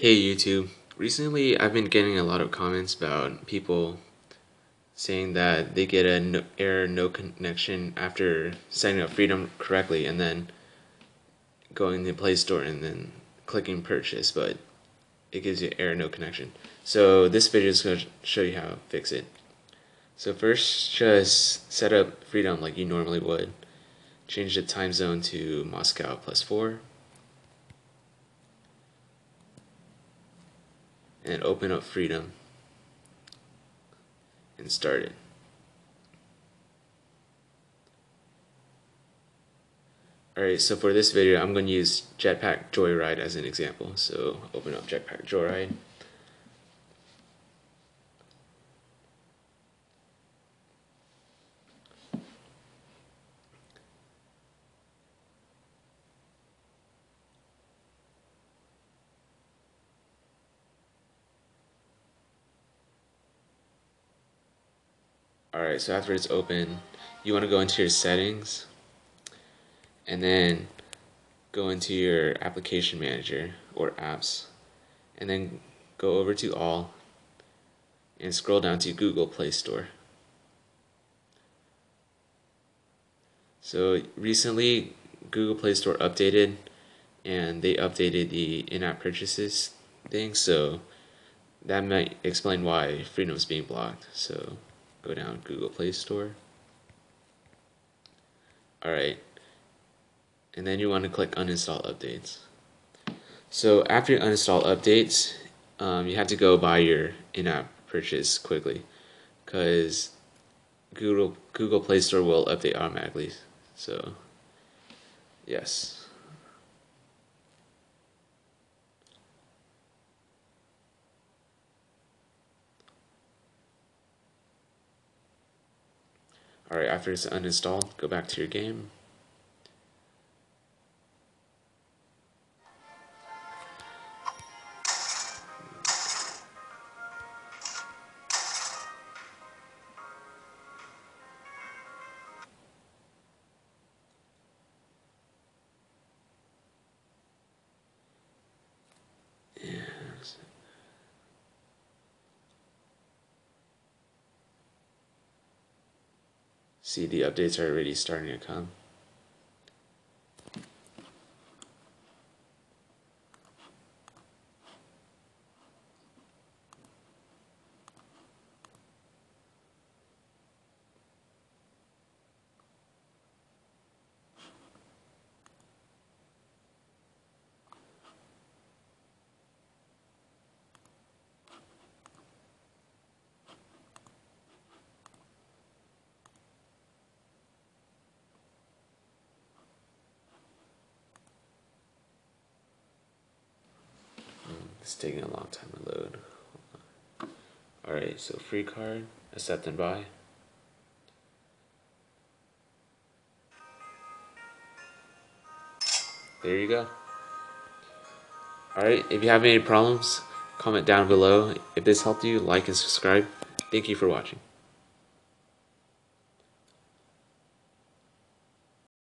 Hey YouTube, recently I've been getting a lot of comments about people saying that they get an error no connection after setting up Freedom correctly and then going to the Play Store and then clicking purchase, but it gives you error no connection. So this video is going to show you how to fix it. So first, just set up Freedom like you normally would. Change the time zone to Moscow +4. And open up Freedom and start it. Alright, so for this video I'm going to use Jetpack Joyride as an example. So open up Jetpack Joyride. Alright, so after it's open, you want to go into your settings and then go into your application manager or apps and then go over to all and scroll down to Google Play Store. So recently Google Play Store updated and they updated the in-app purchases thing, so that might explain why Freedom is being blocked. So go down Google Play Store. Alright, and then you want to click uninstall updates. So after you uninstall updates, you have to go buy your in-app purchase quickly because Google Play Store will update automatically. So yes. Alright, after it's uninstalled, go back to your game. See, the updates are already starting to come. It's taking a long time to load. Alright, so free card, accept and buy. There you go. Alright, if you have any problems, comment down below. If this helped you, like and subscribe. Thank you for watching.